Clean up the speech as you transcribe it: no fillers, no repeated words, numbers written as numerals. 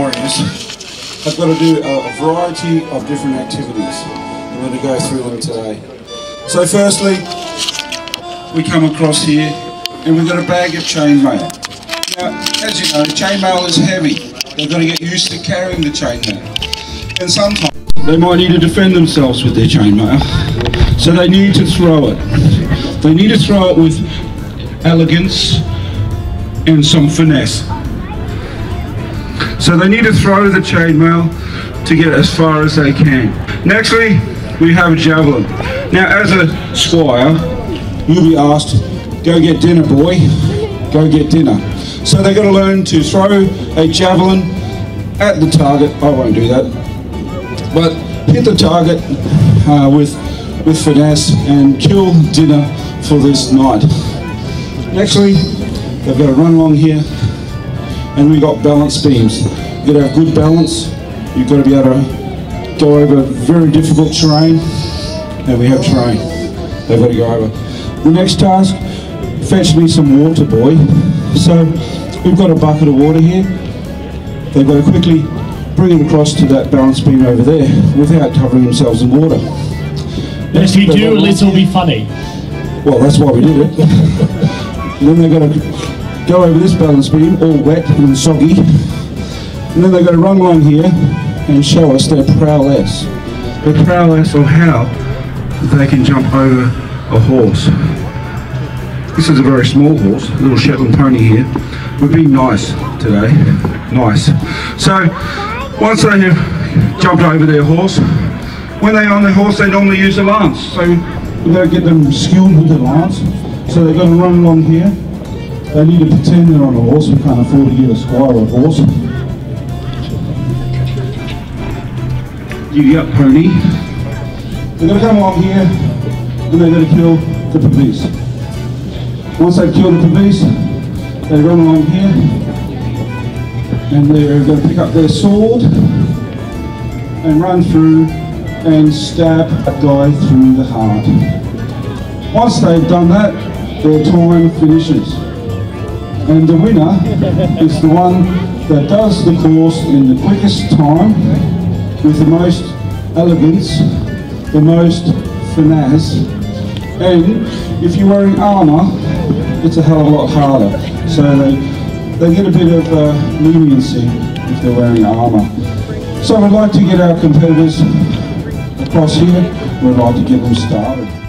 orange. I've got to do a variety of different activities. I'm going to go through them today. So firstly, we come across here and we've got a bag of chainmail. Now, as you know, chainmail is heavy. They've got to get used to carrying the chainmail. And sometimes they might need to defend themselves with their chainmail. So they need to throw it. They need to throw it with elegance and some finesse. So they need to throw the chainmail to get as far as they can. Nextly, we have a javelin. Now, as a squire, you'll be asked, go get dinner, boy, go get dinner. So they've got to learn to throw a javelin at the target. I won't do that, but hit the target with finesse and kill dinner for this night. Nextly, they've got to run along here, and we've got balance beams. You've got to have good balance, you've got to be able to go over very difficult terrain, and we have terrain they've got to go over. The next task, fetch me some water, boy. So we've got a bucket of water here. They've got to quickly bring it across to that balance beam over there without covering themselves in water. If you do, it'll be funny. Well, that's why we did it. Then they've got to go over this balance beam, all wet and soggy. And then they've got to run along here and show us their prowess. Their prowess, or how they can jump over a horse. This is a very small horse, a little Shetland pony here. We're being nice today, nice. So, once they have jumped over their horse, when they're on their horse, they normally use a lance. So, we've got to get them skilled with the lance. So they've got to run along here. They need to pretend they're on a horse. We can't afford to get a squire a horse. Giddy up, pony. They're going to come along here and they're going to kill the pavise. Once they've killed the pavise, they run along here and they're going to pick up their sword and run through and stab a guy through the heart. Once they've done that, their time finishes. And the winner is the one that does the course in the quickest time, with the most elegance, the most finesse. And if you're wearing armour, it's a hell of a lot harder. So they get a bit of leniency if they're wearing armour. So we'd like to get our competitors across here. We'd like to get them started.